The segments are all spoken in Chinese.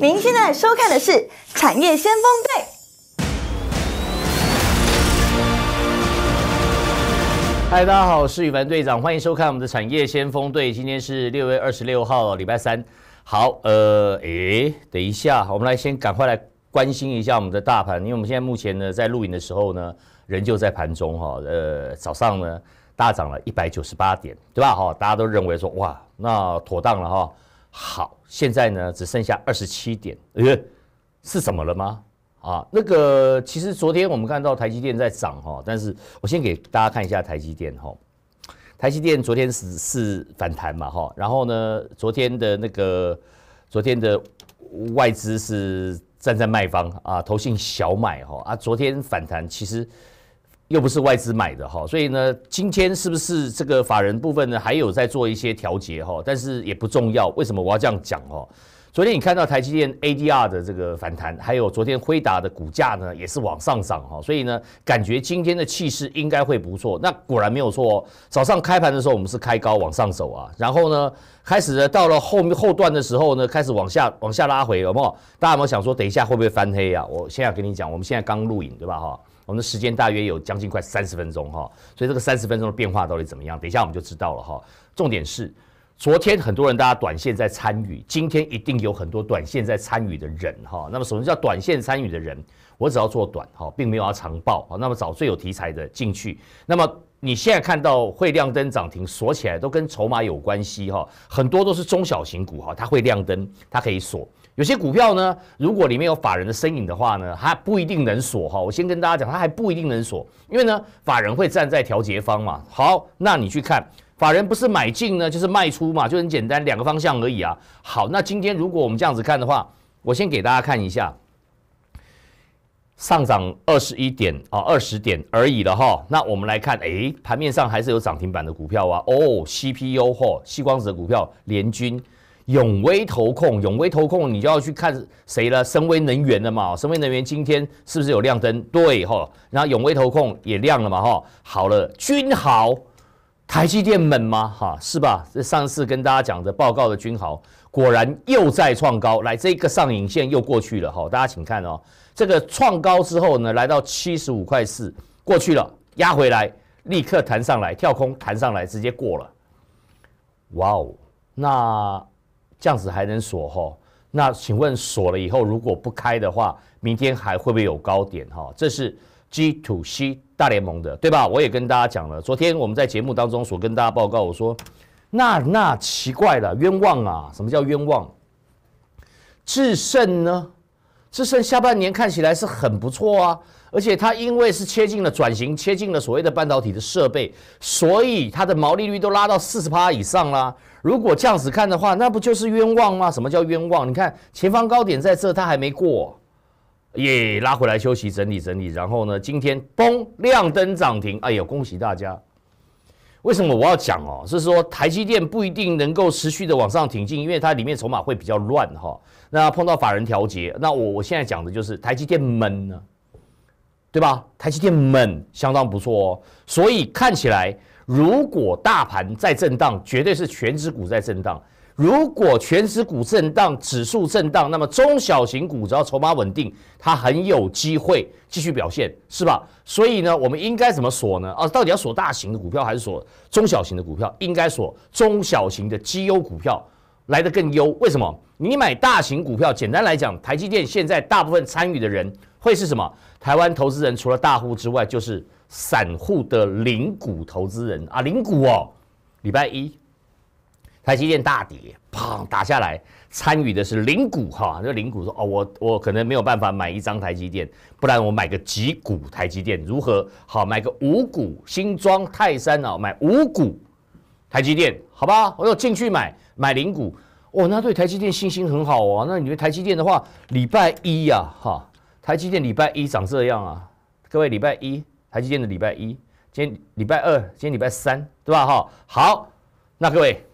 您现在收看的是《产业先锋队》。嗨，大家好，我是宇凡队长，欢迎收看我们的《产业先锋队》。今天是6月26号，礼拜三。好，等一下，我们来先赶快来关心一下我们的大盘，因为我们现在目前呢，在录影的时候呢，人就在盘中哈。早上呢，大涨了198点，对吧？哈，大家都认为说，哇，那妥当了哈。好，现在呢只剩下27点，是怎么了吗？啊，那个其实昨天我们看到台积电在涨哈，但是我先给大家看一下台积电哈。台积电昨天是反弹嘛哈，然后呢，昨天的外资是站在卖方啊，投信小买哈啊，昨天反弹其实又不是外资买的哈，所以呢，今天是不是这个法人部分呢还有在做一些调节哈？但是也不重要。为什么我要这样讲哈？昨天你看到台积电 ADR 的这个反弹，还有昨天辉达的股价呢也是往上涨哈，所以呢，感觉今天的气势应该会不错。那果然没有错哦。早上开盘的时候我们是开高往上走啊，然后呢，开始呢到了后段的时候呢，开始往下拉回，有没有？大家有没有想说等一下会不会翻黑啊？我现在跟你讲，我们现在刚录影对吧哈？我们的时间大约有将近快30分钟哈，所以这个30分钟的变化到底怎么样？等一下我们就知道了哈。重点是，昨天很多人大家短线在参与，今天一定有很多短线在参与的人哈。那么什么叫短线参与的人？我只要做短哈，并没有要长抱哈。那么找最有题材的进去。那么你现在看到会亮灯涨停锁起来，都跟筹码有关系哈。很多都是中小型股哈，它会亮灯，它可以锁。有些股票呢，如果里面有法人的身影的话呢，它不一定能锁哈。我先跟大家讲，它还不一定能锁，因为呢，法人会站在调节方嘛。好，那你去看，法人不是买进呢，就是卖出嘛，就很简单，两个方向而已啊。好，那今天如果我们这样子看的话，我先给大家看一下，上涨21点啊，20点而已了哈。那我们来看，盘面上还是有涨停板的股票啊。哦 ，CPO 哈，矽光子的股票，联钧。永威投控，你就要去看谁了？深威能源了嘛？深威能源今天是不是有亮灯？对哈，然后永威投控也亮了嘛哈。好了，君豪，台积电猛吗？哈，是吧？这上次跟大家讲的报告的君豪，果然又在创高，来这个上影线又过去了哈。大家请看哦，这个创高之后呢，来到75.4，过去了，压回来，立刻弹上来，跳空弹上来，直接过了。哇哦，那这样子还能锁哈？那请问锁了以后，如果不开的话，明天还会不会有高点哈？这是 G2C 大联盟的，对吧？我也跟大家讲了，昨天我们在节目当中所跟大家报告，我说那奇怪了，冤枉啊！什么叫冤枉？智胜呢？智胜下半年看起来是很不错啊，而且它因为是切近了转型，切近了所谓的半导体的设备，所以它的毛利率都拉到40%以上啦。如果这样子看的话，那不就是冤枉吗？什么叫冤枉？你看前方高点在这，它还没过，耶，拉回来休息整理整理，然后呢，今天嘣亮灯涨停，哎呦，恭喜大家！为什么我要讲哦？是说台积电不一定能够持续的往上挺进，因为它里面筹码会比较乱哈。那碰到法人调节，那我现在讲的就是台积电闷呢，对吧？台积电闷相当不错哦，所以看起来，如果大盘在震荡，绝对是全指股在震荡。如果全指股震荡，指数震荡，那么中小型股只要筹码稳定，它很有机会继续表现，是吧？所以呢，我们应该怎么锁呢？啊，到底要锁大型的股票还是锁中小型的股票？应该锁中小型的绩优股票来得更优。为什么？你买大型股票，简单来讲，台积电现在大部分参与的人会是什么？台湾投资人除了大户之外，就是散户的零股投资人啊，零股哦，礼拜一台积电大跌，砰打下来，参与的是零股哈，那零股说哦，我可能没有办法买一张台积电，不然我买个几股台积电如何？好，买个5股新庄泰山啊，买5股台积电，好吧，我要进去买零股，哦，那对台积电信心很好哦，那你觉得台积电的话，礼拜一呀哈，台积电礼拜一长这样啊，各位礼拜一。台积电的礼拜一，今天礼拜二，今天礼拜三，对吧？哈，好，那各位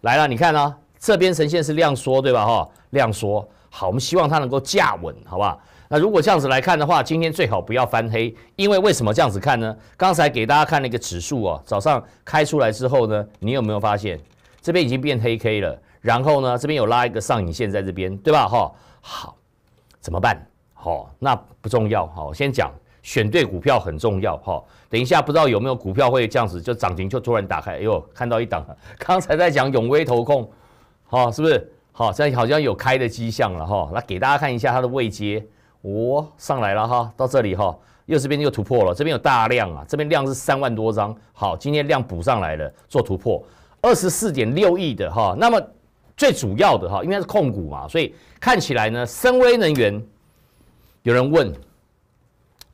来了，你看啊，这边呈现是量缩，对吧？哈，量缩，好，我们希望它能够价稳，好不好？那如果这样子来看的话，今天最好不要翻黑，因为为什么这样子看呢？刚才给大家看了一个指数哦，早上开出来之后呢，你有没有发现这边已经变黑 K 了？然后呢，这边有拉一个上影线在这边，对吧？哈，好，怎么办？好，那不重要。好，先讲选对股票很重要。哈，等一下不知道有没有股票会这样子，就涨停就突然打开，哎呦，看到一档，刚才在讲永威投控，好，是不是？好，现在好像有开的迹象了哈。那给大家看一下它的位阶，哦，上来了哈，到这里哈。 右这边又突破了，这边有大量啊，这边量是3万多张，好，今天量补上来了，做突破，24.6亿的哈，那么最主要的哈，应该是控股嘛，所以看起来呢，深威能源，有人问，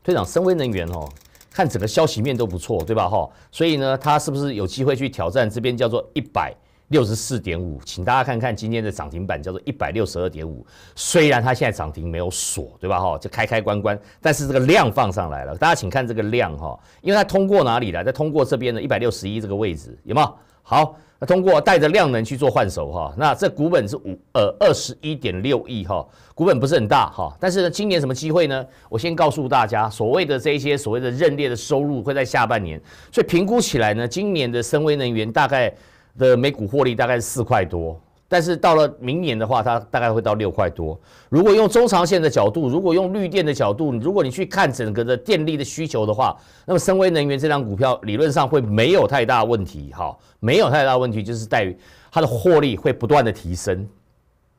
队长，深威能源哦，看整个消息面都不错，对吧哈？所以呢，它是不是有机会去挑战这边叫做164.5？请大家看看今天的涨停板叫做162.5，虽然它现在涨停没有锁，对吧？哈，就开开关关，但是这个量放上来了。大家请看这个量哈，因为它通过哪里了？它通过这边的161这个位置，有没有？好，那通过带着量能去做换手哈。那这股本是21.6亿哈，股本不是很大哈，但是呢，今年什么机会呢？我先告诉大家，所谓的这些所谓的认列的收入会在下半年，所以评估起来呢，今年的深威能源大概。 的每股获利大概是4块多，但是到了明年的话，它大概会到6块多。如果用中长线的角度，如果用绿电的角度，如果你去看整个的电力的需求的话，那么深威能源这张股票理论上会没有太大问题，哈，没有太大问题，就是在于它的获利会不断的提升。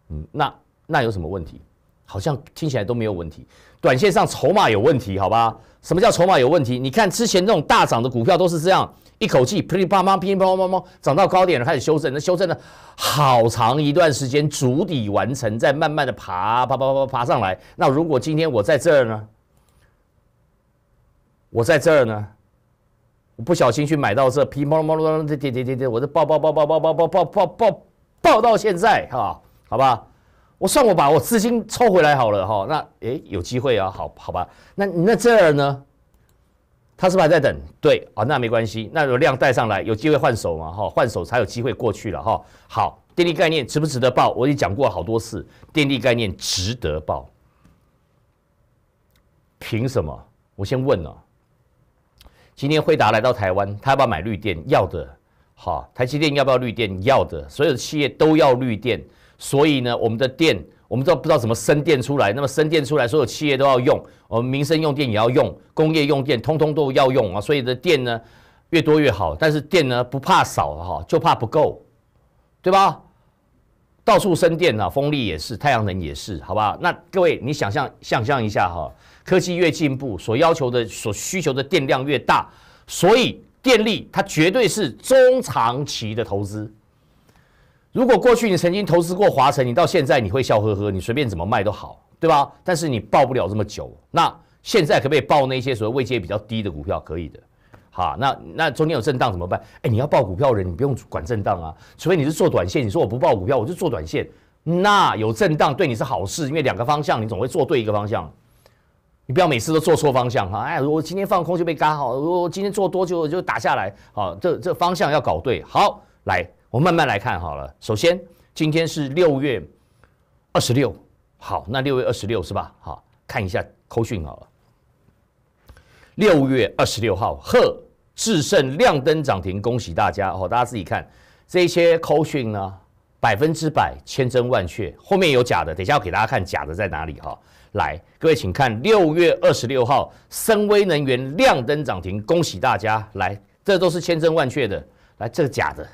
嗯，那有什么问题？好像听起来都没有问题。短线上筹码有问题，好吧？什么叫筹码有问题？你看之前这种大涨的股票都是这样。 一口气噼里啪啦、噼里啪啦、啪啦涨到高点了，开始修正。那修正了好长一段时间，筑底完成，再慢慢的爬上来。那如果今天我在这儿呢？我在这儿呢？我不小心去买到这噼里啪啦、啪啦、跌，我这爆到现在哈，好吧？我算我把我资金抽回来好了哈。那诶有机会啊，好吧？那这儿呢？ 它是不是还在等？对啊、哦，那没关系，那有量带上来，有机会换手嘛？哈、哦，换手才有机会过去了哈、哦。好，电力概念值不值得报？我已经讲过好多次，电力概念值得报。凭什么？我先问了。今天辉达来到台湾，他要不要买绿电？要的。好、哦，台积电要不要绿电？要的。所有的企业都要绿电，所以呢，我们的电。 我们都不知道怎么生电出来，那么生电出来，所有企业都要用，我们民生用电也要用，工业用电通通都要用啊，所以的电呢越多越好，但是电呢不怕少哈，就怕不够，对吧？到处生电啊，风力也是，太阳能也是，好吧？那各位你想象一下哈，科技越进步，所要求的、所需求的电量越大，所以电力它绝对是中长期的投资。 如果过去你曾经投资过华城，你到现在你会笑呵呵，你随便怎么卖都好，对吧？但是你抱不了这么久。那现在可不可以抱那些所谓位阶比较低的股票？可以的。好，那中间有震荡怎么办？哎，你要抱股票人，你不用管震荡啊，除非你是做短线。你说我不抱股票，我就做短线。那有震荡对你是好事，因为两个方向你总会做对一个方向。你不要每次都做错方向哈。哎，我今天放空就被嘎好，我今天做多就打下来。好，这方向要搞对。好，来。 我慢慢来看好了。首先，今天是6月26，好，那6月26是吧？好，看一下扣讯好了。6月26号，贺智胜亮灯涨停，恭喜大家哦！大家自己看这些扣讯呢，100%千真万确。后面有假的，等一下我给大家看假的在哪里哈、哦。来，各位请看6月26号，深威能源亮灯涨停，恭喜大家！来，这都是千真万确的。来，这个假的。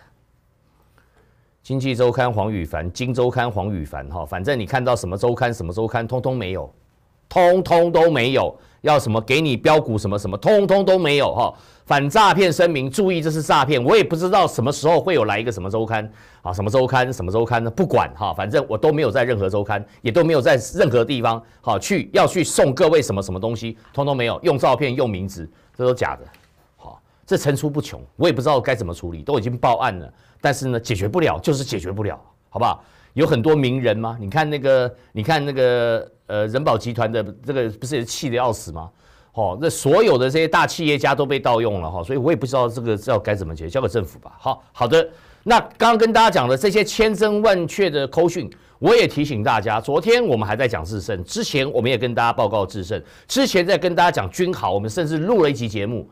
经济周刊黄宇凡，金周刊黄宇凡，哈，反正你看到什么周刊什么周刊，通通没有，通通都没有，要什么给你标股什么什么，通通都没有，哈，反诈骗声明，注意这是诈骗，我也不知道什么时候会有来一个什么周刊啊，什么周刊什么周刊呢？不管哈，反正我都没有在任何周刊，也都没有在任何地方，好要去送各位什么什么东西，通通没有，用照片用名字，这都假的。 这层出不穷，我也不知道该怎么处理，都已经报案了，但是呢，解决不了就是解决不了，好不好？有很多名人吗？你看那个人保集团的这个不是也气得要死吗？哦，那所有的这些大企业家都被盗用了哈、哦，所以我也不知道这个要该怎么解决，交给政府吧。好的，那刚刚跟大家讲的这些千真万确的口讯。 我也提醒大家，昨天我们还在讲智胜，之前我们也跟大家报告智胜，之前在跟大家讲君豪，我们甚至录了一集节目。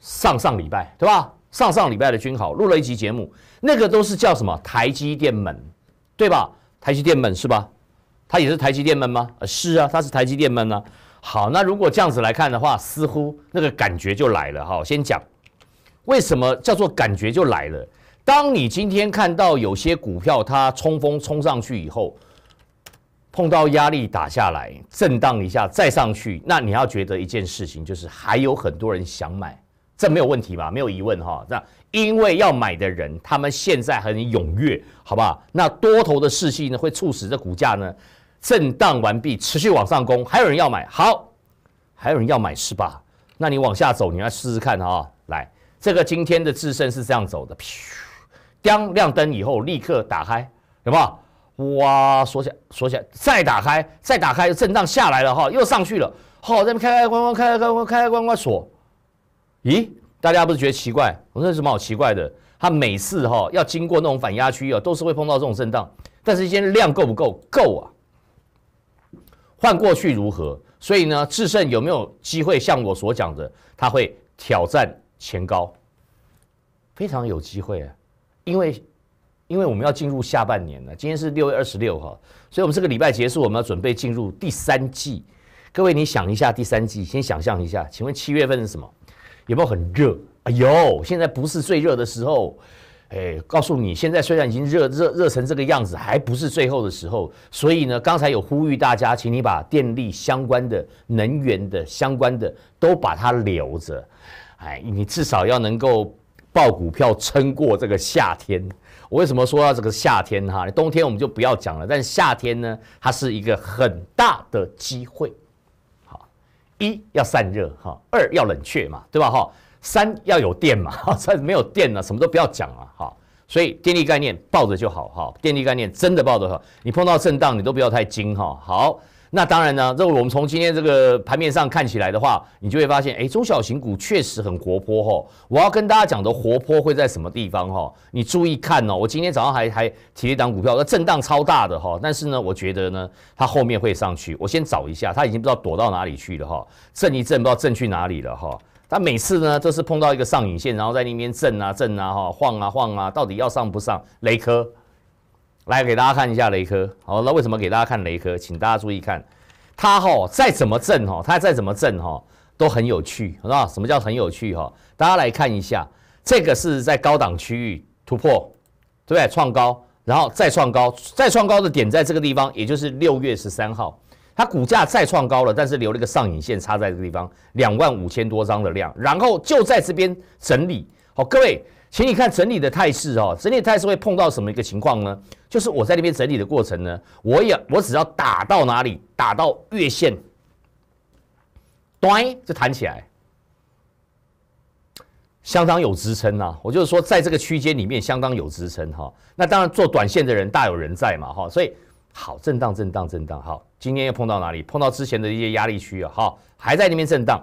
上上礼拜对吧？上上礼拜的君豪录了一集节目，那个都是叫什么台积电门，对吧？台积电门是吧？它也是台积电门吗？是啊，它是台积电门啊。好，那如果这样子来看的话，似乎那个感觉就来了哈。先讲为什么叫做感觉就来了。当你今天看到有些股票它冲锋冲上去以后，碰到压力打下来，震荡一下再上去，那你要觉得一件事情就是还有很多人想买，这没有问题吧？没有疑问哈。那因为要买的人，他们现在很踊跃，好不好？那多头的士气呢，会促使这股价呢震荡完毕，持续往上攻。还有人要买，好，还有人要买是吧？那你往下走，你要试试看哈。来，这个今天的致胜是这样走的，当亮灯以后立刻打开，有没有？哇，锁起来，再打开，震荡下来了哈，又上去了，好，在那边开关锁。咦，大家不是觉得奇怪？我说有什么好奇怪的？它每次哈要经过那种反压区啊，都是会碰到这种震荡，但是今天量够不够？够啊。换过去如何？所以呢，致胜有没有机会像我所讲的，它会挑战前高？非常有机会啊，因为我们要进入下半年了，今天是6月26哈，所以我们这个礼拜结束，我们要准备进入第三季。各位，你想一下第三季，先想象一下，请问7月份是什么？有没有很热？哎呦，现在不是最热的时候。哎，告诉你，现在虽然已经热成这个样子，还不是最后的时候。所以呢，刚才有呼吁大家，请你把电力相关的、能源的相关的都把它留着。哎，你至少要能够抱股票撑过这个夏天。我为什么说到这个夏天哈？冬天我们就不要讲了，但夏天呢，它是一个很大的机会。好，一要散热哈，二要冷却嘛，对吧哈？三要有电嘛，哈，没有电了，什么都不要讲了哈。所以电力概念抱着就好哈，电力概念真的抱着哈。你碰到震荡你都不要太惊哈。好，那当然呢，如果我们从今天这个盘面上看起来的话，你就会发现，哎，中小型股确实很活泼哈。我要跟大家讲的活泼会在什么地方哈？你注意看哦，我今天早上还提了一档股票，那震荡超大的哈，但是呢，我觉得呢，它后面会上去。我先找一下，它已经不知道躲到哪里去了哈，震一震不知道震去哪里了哈。它每次呢都是碰到一个上影线，然后在那边震啊震啊哈，晃啊晃啊，到底要上不上？雷科，来给大家看一下雷科。好，那为什么给大家看雷科？请大家注意看，它哈再怎么震哈，它再怎么震哈都很有趣，是吧？什么叫很有趣哈？大家来看一下，这个是在高档区域突破，对不对？创高，然后再创高，再创高的点在这个地方，也就是6月13号。它股价再创高了，但是留了一个上影线插在这个地方，25000多张的量，然后就在这边整理。好，各位，请你看整理的态势哦，整理的态势会碰到什么一个情况呢？就是我在那边整理的过程呢，我只要打到哪里，打到月线，端就弹起来，相当有支撑啊！我就是说，在这个区间里面相当有支撑哈。那当然做短线的人大有人在嘛哈，所以。好，震荡，好，今天又碰到哪里？碰到之前的一些压力区啊，好，还在那边震荡，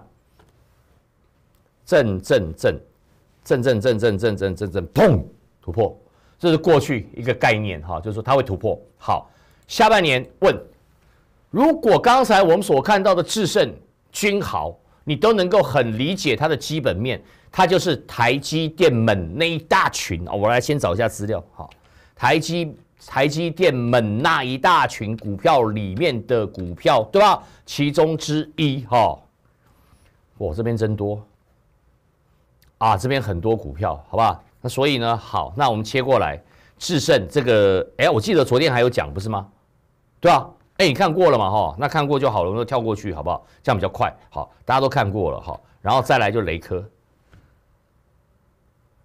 震，砰，突破，这是过去一个概念哈，就是说它会突破。好，下半年问，如果刚才我们所看到的致胜、君豪，你都能够很理解它的基本面，它就是台积电们那一大群啊，我来先找一下资料，好，台积电们那一大群股票里面的股票，对吧？其中之一哈，我这边真多啊，这边很多股票，好不好？那所以呢，好，那我们切过来，致胜这个，哎，我记得昨天还有讲，不是吗？对吧？哎，你看过了嘛？哈，那看过就好了，我们就跳过去，好不好？这样比较快。好，大家都看过了哈，然后再来就雷科，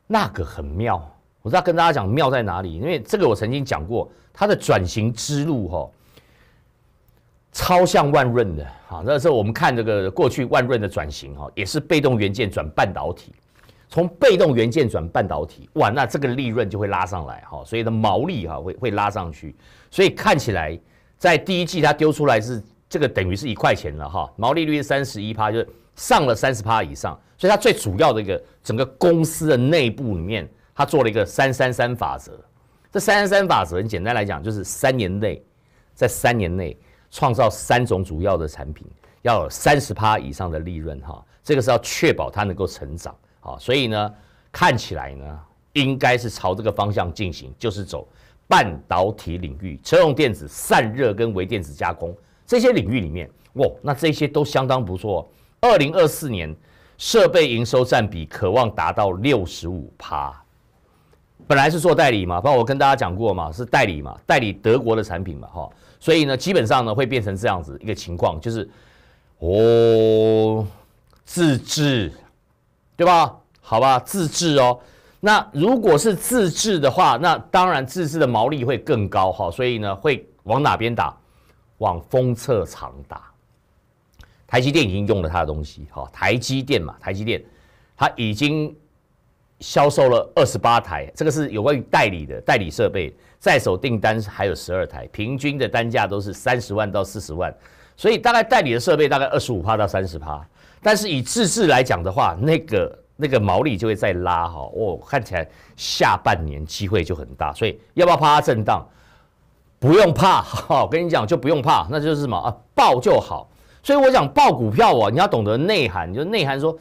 那个很妙。我是要跟大家讲妙在哪里，因为这个我曾经讲过，它的转型之路哈、哦，超像万润的哈。那时候我们看这个过去万润的转型哈、哦，也是被动元件转半导体，从被动元件转半导体，哇，那这个利润就会拉上来哈、哦，所以的毛利哈、啊、会拉上去，所以看起来在第一季它丢出来是这个等于是1块钱了哈、哦，毛利率是31%，就是上了30%以上，所以它最主要的一个整个公司的内部里面。他做了一个333法则，这333法则很简单来讲，就是在3年内创造3种主要的产品，要有30%以上的利润哈，这个是要确保它能够成长啊。所以呢，看起来呢应该是朝这个方向进行，就是走半导体领域、车用电子、散热跟微电子加工这些领域里面，哇，那这些都相当不错。2024年设备营收占比可望达到 65%， 本来是做代理嘛，包括我跟大家讲过嘛，是代理嘛，代理德国的产品嘛，哈，所以呢，基本上呢会变成这样子一个情况，就是自制，对吧？好吧，自制哦。那如果是自制的话，那当然自制的毛利会更高哈，所以呢会往哪边打？往封测厂打。台积电已经用了它的东西哈，台积电嘛，台积电它已经销售了28台，这个是有关于代理的代理设备，在手订单还有12台，平均的单价都是30万到40万，所以大概代理的设备大概25%到30%，但是以自制来讲的话，那个毛利就会再拉哈，看起来下半年机会就很大，所以要不要怕它震荡？不用怕，我跟你讲就不用怕，那就是什么啊？爆就好。所以我讲爆股票啊，你要懂得内涵，就内涵说，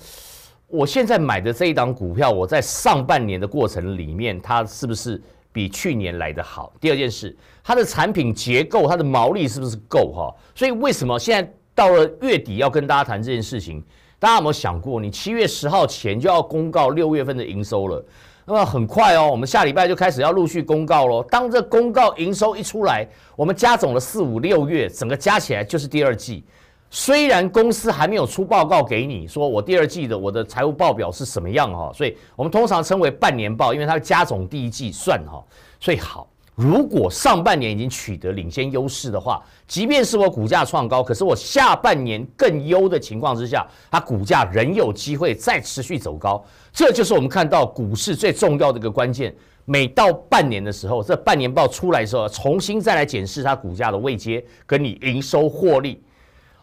我现在买的这一档股票，我在上半年的过程里面，它是不是比去年来得好？第二件事，它的产品结构、它的毛利是不是够哈？所以为什么现在到了月底要跟大家谈这件事情？大家有没有想过，你7月10号前就要公告6月份的营收了？那么很快哦，我们下礼拜就开始要陆续公告咯。当这公告营收一出来，我们加总了4、5、6月，整个加起来就是第二季。虽然公司还没有出报告给你说我第二季的我的财务报表是什么样哈，所以我们通常称为半年报，因为它加总第一季算哈。所以好，如果上半年已经取得领先优势的话，即便是我股价创高，可是我下半年更优的情况之下，它股价仍有机会再持续走高。这就是我们看到股市最重要的一个关键。每到半年的时候，这半年报出来的时候，重新再来检视它股价的位阶跟你营收获利。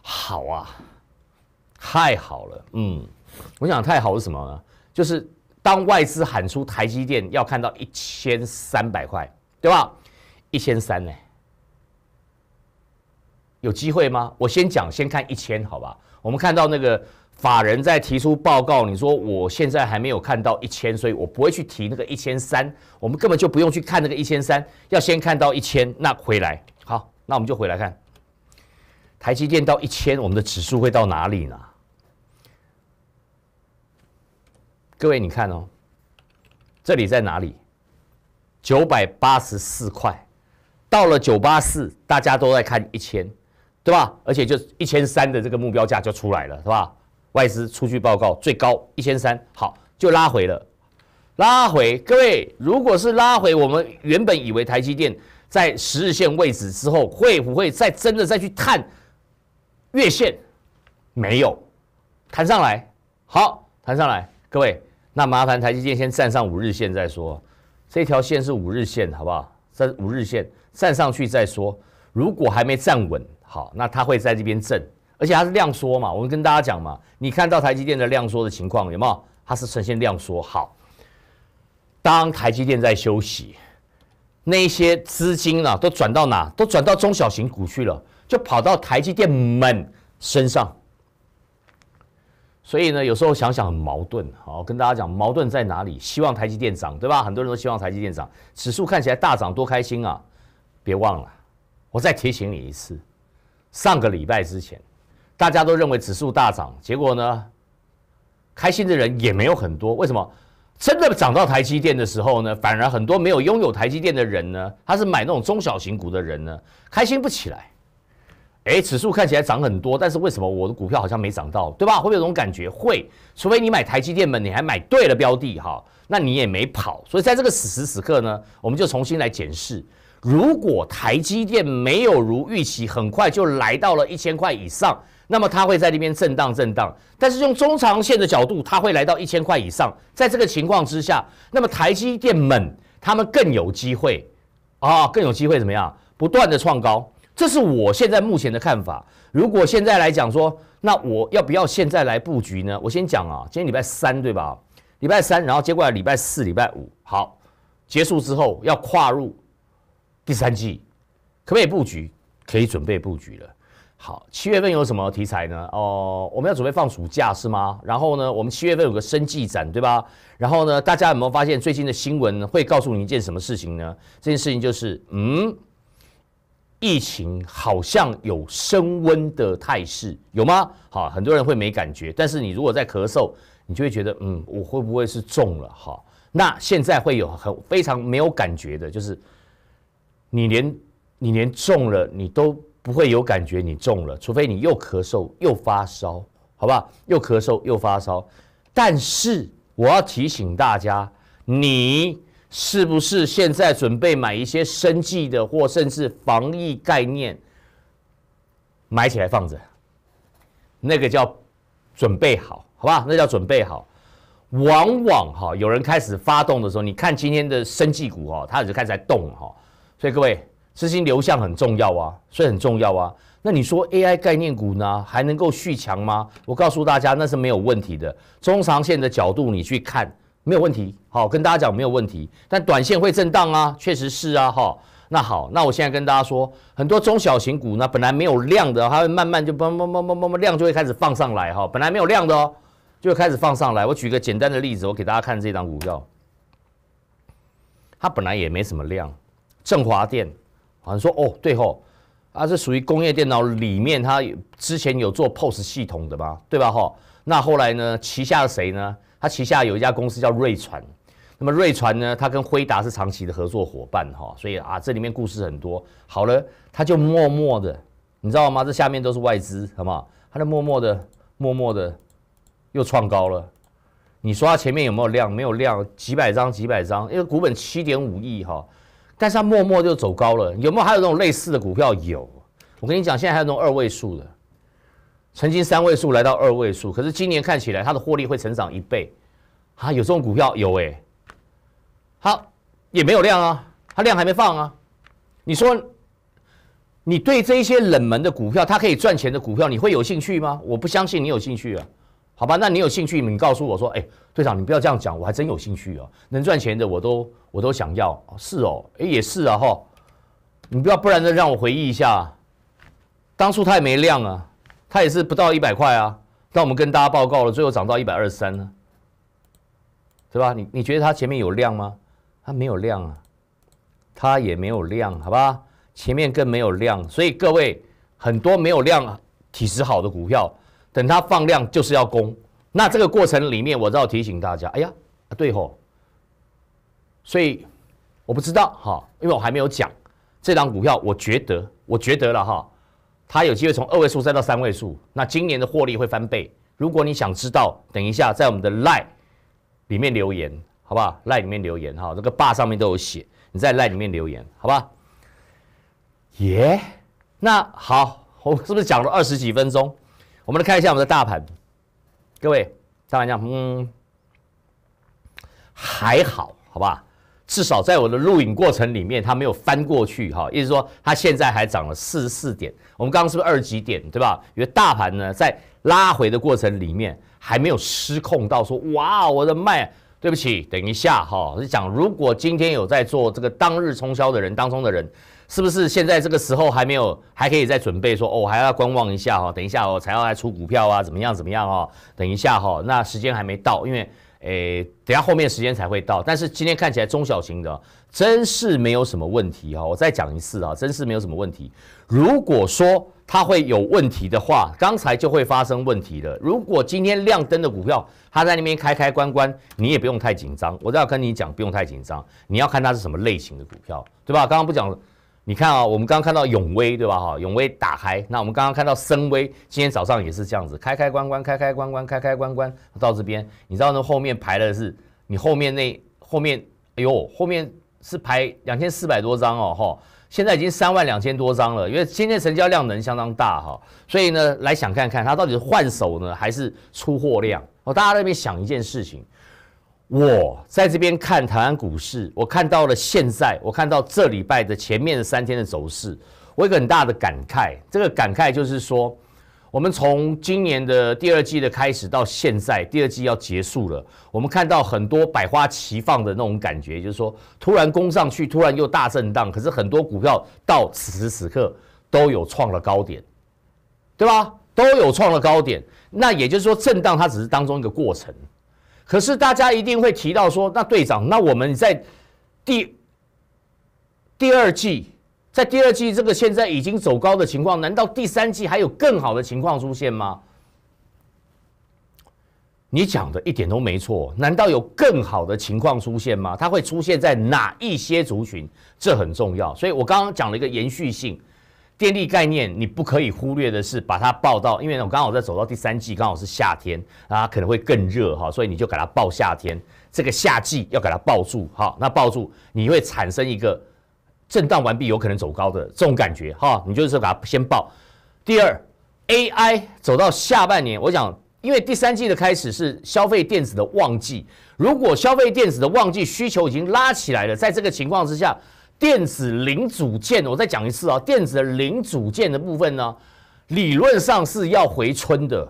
好啊，太好了，我想太好是什么呢？就是当外资喊出台积电要看到1300块。对吧？1300呢？有机会吗？我先讲，先看1000，好吧？我们看到那个法人在提出报告，你说我现在还没有看到1000，所以我不会去提那个1300，我们根本就不用去看那个1300，要先看到1000，那回来好，那我们就回来看台积电到1000，我们的指数会到哪里呢？各位你看哦，这里在哪里？984块，到了984，大家都在看1000，对吧？而且就1300的这个目标价就出来了，是吧？外资出具报告最高1300，好，就拉回了，拉回。各位，如果是拉回，我们原本以为台积电在10日线位置之后会不会再真的再去探月线？没有，弹上来，好，弹上来。各位，那麻烦台积电先站上5日线再说。这条线是5日线，好不好？这5日线站上去再说。如果还没站稳，好，那它会在这边震，而且它是量缩嘛。我们跟大家讲嘛，你看到台积电的量缩的情况有没有？它是呈现量缩。好，当台积电在休息，那些资金啊都转到哪？都转到中小型股去了，就跑到台积电们身上。所以呢，有时候想想很矛盾。好，跟大家讲矛盾在哪里？希望台积电涨，对吧？很多人都希望台积电涨，指数看起来大涨，多开心啊！别忘了，我再提醒你一次，上个礼拜之前，大家都认为指数大涨，结果呢，开心的人也没有很多。为什么？真的涨到台积电的时候呢，反而很多没有拥有台积电的人呢，他是买那种中小型股的人呢，开心不起来。哎，指数看起来涨很多，但是为什么我的股票好像没涨到，对吧？会不会有种感觉？会，除非你买台积电们，你还买对了标的哈，那你也没跑。所以在这个此时此刻呢，我们就重新来检视，如果台积电没有如预期，很快就来到了1000块以上，那么它会在那边震荡。但是用中长线的角度，它会来到1000块以上。在这个情况之下，那么台积电们他们更有机会啊，更有机会怎么样？不断的创高。这是我现在目前的看法。如果现在来讲说，那我要不要现在来布局呢？我先讲啊，今天礼拜3对吧？礼拜3，然后接过来礼拜4、礼拜5，好，结束之后要跨入第3季，可不可以布局？可以准备布局了。好，7月份有什么题材呢？我们要准备放暑假是吗？然后呢，我们7月份有个生技展，对吧？然后呢，大家有没有发现最近的新闻会告诉你一件什么事情呢？这件事情就是，疫情好像有升温的态势，有吗？好，很多人会没感觉，但是你如果在咳嗽，你就会觉得，我会不会是中了？哈，那现在会有非常没有感觉的，就是你连中了你都不会有感觉，你中了，除非你又咳嗽又发烧，好不好？又咳嗽又发烧。但是我要提醒大家，你是不是现在准备买一些生技的或甚至防疫概念，买起来放着？那个叫准备好，好吧？那叫准备好。往往哈，有人开始发动的时候，你看今天的生技股哈，它也是开始在动哈。所以各位，资金流向很重要啊，所以很重要啊。那你说 AI 概念股呢，还能够续强吗？我告诉大家，那是没有问题的。中长线的角度你去看，没有问题。好，跟大家讲没有问题。但短线会震荡啊，确实是啊，哈。那好，那我现在跟大家说，很多中小型股呢，本来没有量的，它会慢慢就量就会开始放上来哈。本来没有量的哦，就会开始放上来。我举个简单的例子，我给大家看这档股票，它本来也没什么量，振华电。好像说对吼，啊，这属于工业电脑里面，它之前有做 POS 系统的嘛，对吧？哈，那后来呢，旗下的谁呢？它旗下有一家公司叫瑞传，那么瑞传呢，它跟辉达是长期的合作伙伴哈，所以啊，这里面故事很多。好了，它就默默的，你知道吗？这下面都是外资，好吗？它就默默的又创高了。你说它前面有没有量？没有量，几百张，因为股本7.5亿哈。但是它默默就走高了，有没有？还有那种类似的股票有，我跟你讲，现在还有那种2位数的，曾经3位数来到2位数，可是今年看起来它的获利会成长1倍，啊，有这种股票有欸，它也没有量啊，它量还没放啊。你说你对这一些冷门的股票，它可以赚钱的股票，你会有兴趣吗？我不相信你有兴趣啊。好吧，那你有兴趣，你告诉我说，队长，你不要这样讲，我还真有兴趣哦，能赚钱的我都想要，是哦，也是啊哈，你不要，不然呢让我回忆一下，当初它也没量啊，它也是不到100块啊，但我们跟大家报告了，最后涨到123了，对吧？你觉得它前面有量吗？它没有量啊，它也没有量，好吧，前面更没有量，所以各位很多没有量体质好的股票。等它放量就是要攻，那这个过程里面，我要提醒大家，哎呀，对吼，所以我不知道哈，因为我还没有讲这档股票，我觉得了哈，它有机会从2位数再到3位数，那今年的获利会翻倍。如果你想知道，等一下在我们的 LINE 里面留言，好不好 ？LINE 里面留言哈，这个bar上面都有写，你在 LINE 里面留言，好吧？耶，那好，我是不是讲了20几分钟？我们来看一下我们的大盘，各位，大盘这样，还好，好吧，至少在我的录影过程里面，它没有翻过去，哈，意思说它现在还涨了44点，我们刚刚是不是20几点，对吧？因为大盘呢在拉回的过程里面还没有失控到说，哇，我的卖，对不起，等一下哈，我是讲如果今天有在做这个当日冲销的人，当冲的人。是不是现在这个时候还没有，还可以再准备说哦，还要观望一下哈，等一下哦才要来出股票啊，怎么样哦，等一下哈，那时间还没到，因为等一下后面时间才会到。但是今天看起来中小型的真是没有什么问题哈，我再讲一次啊，真是没有什么问题。如果说它会有问题的话，刚才就会发生问题了。如果今天亮灯的股票，它在那边开关，你也不用太紧张。我都要跟你讲，不用太紧张，你要看它是什么类型的股票，对吧？刚刚不讲。你看啊，我们刚刚看到永威，对吧？哈，永威打开，那我们刚刚看到森威，今天早上也是这样子，开关关，到这边，你知道那后面排的是，你后面，哎呦，后面是排2400多张哦，哈，现在已经32000多张了，因为今天成交量能相当大哈，所以呢，来想看看它到底是换手呢，还是出货量？哦，大家在那边想一件事情。我在这边看台湾股市，我看到了现在，我看到这礼拜的前面的3天的走势，我有一个很大的感慨。这个感慨就是说，我们从今年的第2季的开始到现在，第2季要结束了，我们看到很多百花齐放的那种感觉，就是说突然攻上去，突然又大震荡，可是很多股票到此时此刻都有创了高点。对吧？都有创了高点。那也就是说，震荡它只是当中一个过程。可是大家一定会提到说，那队长，那我们在第二季，在第二季这个现在已经走高的情况，难道第三季还有更好的情况出现吗？你讲的一点都没错，难道有更好的情况出现吗？它会出现在哪一些族群？这很重要。所以我刚刚讲了一个延续性，电力概念你不可以忽略的是把它报到，因为我刚好在走到第三季，刚好是夏天啊，可能会更热哈，所以你就给它报夏天。这个夏季要给它抱住哈，那抱住你会产生一个震荡完毕有可能走高的这种感觉哈，你就是把它先报。第二 ，AI 走到下半年，我讲。因为第三季的开始是消费电子的旺季，如果消费电子的旺季需求已经拉起来了，在这个情况之下，电子零组件，我再讲一次啊，电子的零组件的部分呢，理论上是要回春的。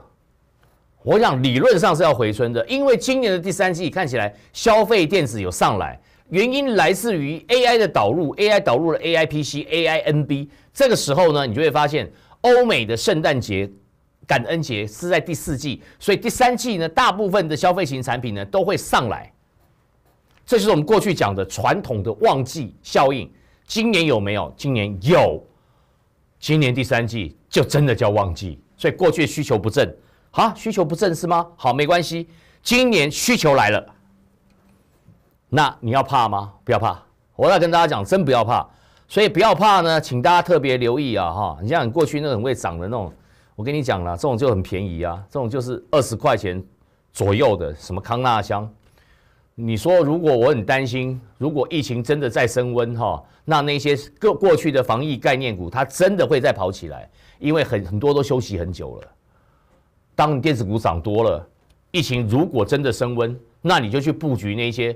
我想理论上是要回春的，因为今年的第三季看起来消费电子有上来，原因来自于 AI 的导入 ，AI 导入了 AI PC、AI NB， 这个时候呢，你就会发现欧美的圣诞节。感恩节是在第四季，所以第三季呢，大部分的消费型产品呢都会上来，这就是我们过去讲的传统的旺季效应。今年有没有？今年有，今年第三季就真的叫旺季。所以过去需求不振，啊，需求不振是吗？好，没关系，今年需求来了，那你要怕吗？不要怕，我要跟大家讲，真不要怕。所以不要怕呢，请大家特别留意啊，哈，你像你过去那种会涨的那种。我跟你讲啦，这种就很便宜啊，这种就是20块钱左右的，什么康纳香。你说如果我很担心，如果疫情真的再升温哈，那些过去的防疫概念股，它真的会再跑起来，因为很多都休息很久了。当你电子股涨多了，疫情如果真的升温，那你就去布局那些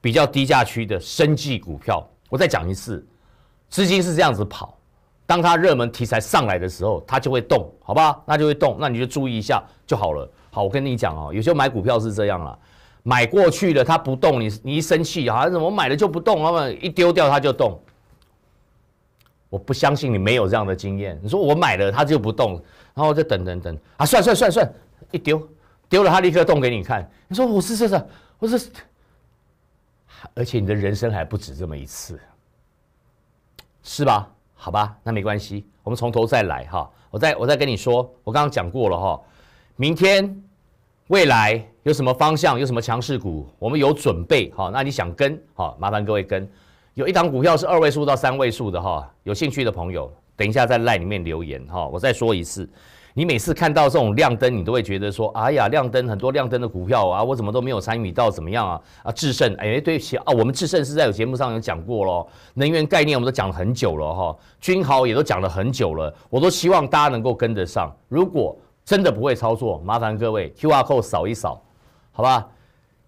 比较低价区的生技股票。我再讲一次，资金是这样子跑。当它热门题材上来的时候，它就会动，好吧？那就会动，那你就注意一下就好了。好，我跟你讲哦，有些买股票是这样啦，买过去了它不动，你一生气啊，我买了就不动，一丢掉它就动。我不相信你没有这样的经验。你说我买了它就不动，然后就等啊，算，一丢了它立刻动给你看。你说我是，而且你的人生还不止这么一次，是吧？好吧，那没关系，我们从头再来哈。我再跟你说，我刚刚讲过了哈。明天、未来有什么方向，有什么强势股，我们有准备哈。那你想跟哈，麻烦各位跟。有一档股票是2位数到3位数的哈，有兴趣的朋友，等一下在 LINE 里面留言哈。我再说一次，你每次看到这种亮灯，你都会觉得说，哎呀，亮灯很多亮灯的股票啊，我怎么都没有参与到，怎么样啊？啊，智胜，哎，对不起啊，我们智胜是在有节目上有讲过咯，能源概念我们都讲了很久了哈，君豪也都讲了很久了，我都希望大家能够跟得上。如果真的不会操作，麻烦各位 QR code 扫一扫，好吧？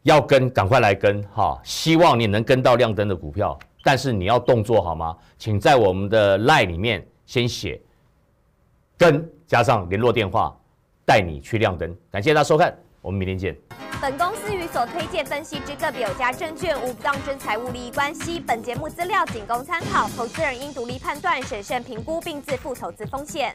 要跟赶快来跟哈，希望你能跟到亮灯的股票，但是你要动作好吗？请在我们的 LINE 里面先写跟。加上联络电话，带你去亮灯。感谢大家收看，我们明天见。本公司与所推荐分析之个别有价证券无不当之财务利益关系。本节目资料仅供参考，投资人应独立判断、审慎评估并自负投资风险。